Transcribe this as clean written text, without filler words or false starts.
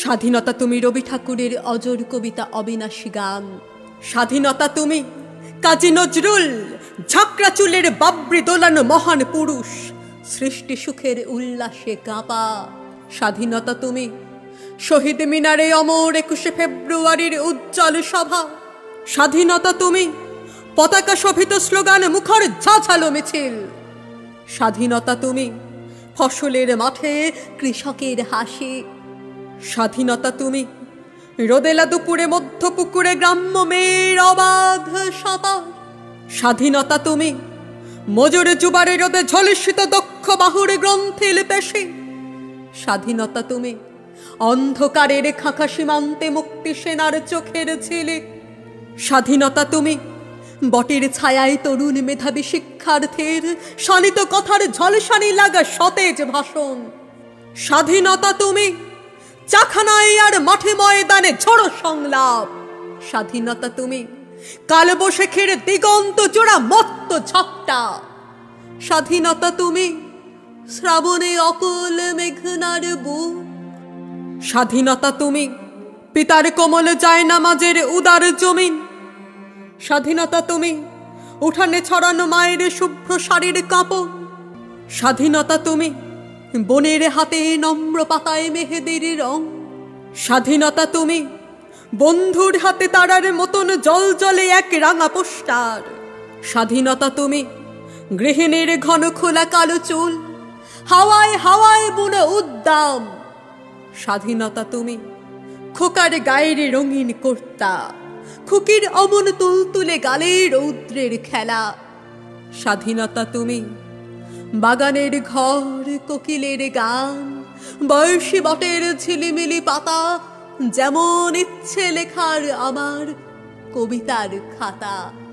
স্বাধীনতা তুমি রবি ঠাকুরের অজর কবিতা অবিনাশী গান। স্বাধীনতা তুমি কাজী নজরুল, ঝাকড়াচুলের বাবরি দোলানো মহান পুরুষ, সৃষ্টি সুখের উল্লাসে কাঁপা। স্বাধীনতা তুমি শহীদ মিনারে অমর ২১শে ফেব্রুয়ারির উজ্জ্বল সভা। স্বাধীনতা তুমি পতাকা শোভিত স্লোগান মুখর ঝাঁঝালো মিছিল। স্বাধীনতা তুমি ফসলের মাঠে কৃষকের হাসি। স্বাধীনতা তুমি রোদেলা দুপুরে মধ্য পুকুরে গ্রাম্য মেয়ের অবাধ সাঁতার। স্বাধীনতা তুমি মজুর জুবারে রোদে ঝলসিত দক্ষ বাহুর গ্রন্থিল পেশি। স্বাধীনতা তুমি অন্ধকারের খাঁখা সীমান্তে মুক্তি সেনার চোখের ছিলে। স্বাধীনতা তুমি বটের ছায়ায় তরুণ মেধাবী শিক্ষার্থীর শানিত কথার ঝলসানি লাগা সতেজ ভাষণ। স্বাধীনতা তুমি চাখানায়ার মাঠে ময়দানে ঝড়ো সংলাপ। স্বাধীনতা তুমি কালবশেখের দিগন্ত জোড়া মত্ত ঝপটা। স্বাধীনতা তুমি শ্রাবণে অকল মেঘনার বুক। স্বাধীনতা তুমি পিতারিকোমলে যায় নামাজের উদার জমিন। স্বাধীনতা তুমি উঠানে ছড়ানো মায়ের শুভ্র শাড়ির কাপড়। স্বাধীনতা তুমি বনের হাতে নম্র পাতায় মেহেদের রং। স্বাধীনতা তুমি বন্ধুর হাতে তারার মতন জল জলে এক রাঙা পোস্টার। স্বাধীনতা তুমি গৃহিণীর ঘন খোলা কালো চুল হাওয়ায় হাওয়ায় বুনো উদ্দাম। স্বাধীনতা তুমি খোকার গায়ের রঙিন কর্তা, খুকির অমন তুলতুলে গালে রৌদ্রের খেলা। স্বাধীনতা তুমি বাগানের ঘর কোকিলের গান, বয়সী বটের ঝিলিমিলি পাতা, যেমন ইচ্ছে লেখার আমার কবিতার খাতা।